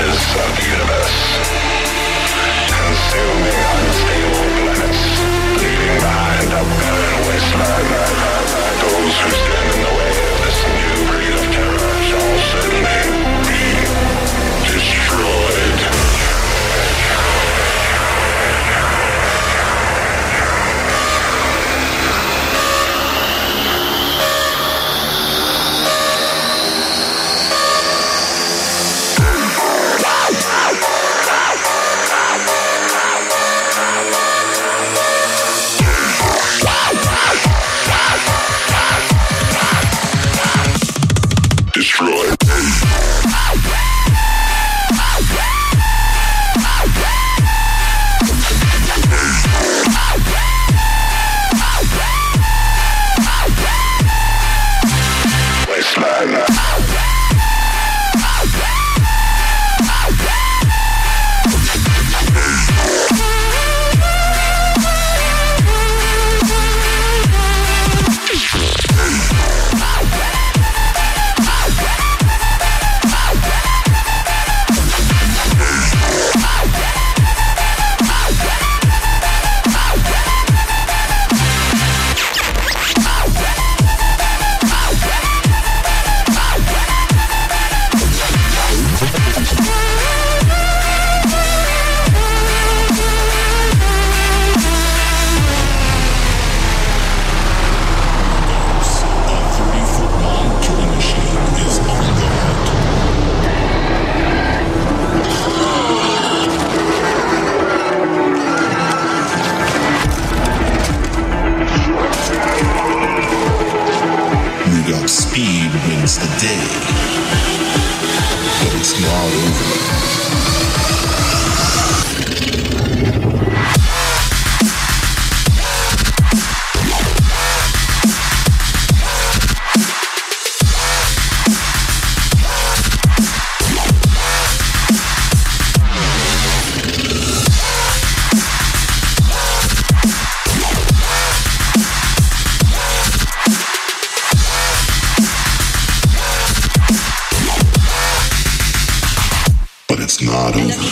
ages of the universe, consuming unstable planets, leaving behind a barren wasteland. Those who stand in the way of this new breed of terror shall certainly be destroyed. Speed wins the day, but it's not over. It's not over.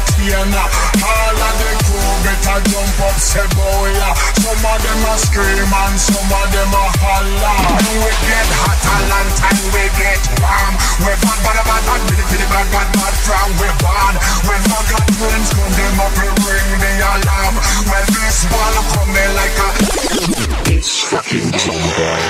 entertainer. All of the crew better jump up, say boy. Some of them a scream and some of them a holler. When we get hot a long time we get warm. We bad, bad, bad, bad, really, really bad, bad, bad from we born. When we got friends come them up we ring the alarm. When this ball come in like a it's fucking Tomboy.